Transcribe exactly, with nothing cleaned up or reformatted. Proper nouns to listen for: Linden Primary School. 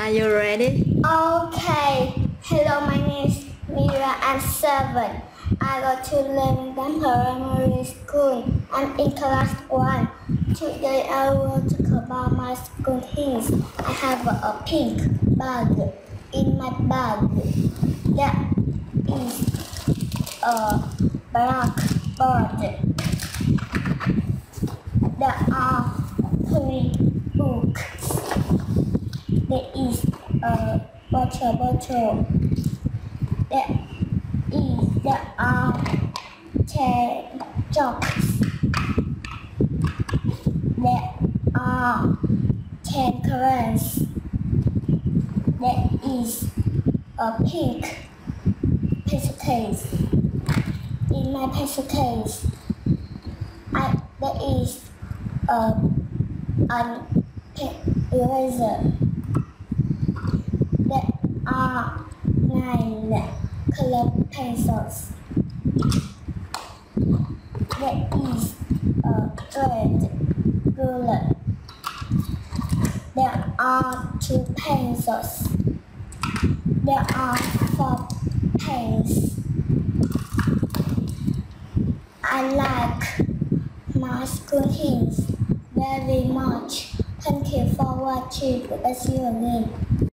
Are you ready? Okay. Hello, my name is Mira. I'm seven. I go to Linden Primary School. I'm in class one. Today I will talk about my school things. I have a pink bag in my bag. That is a blackboard. There are three books. There is a water bottle. There is there are ten jokes. There are ten crayons. There is a pink pencil case. In my pencil case, I there is a an eraser. There are nine colored pencils. There is a red ruler. There are two pencils. There are four pens. I like my school things very much. Thank you for watching. Bless you again.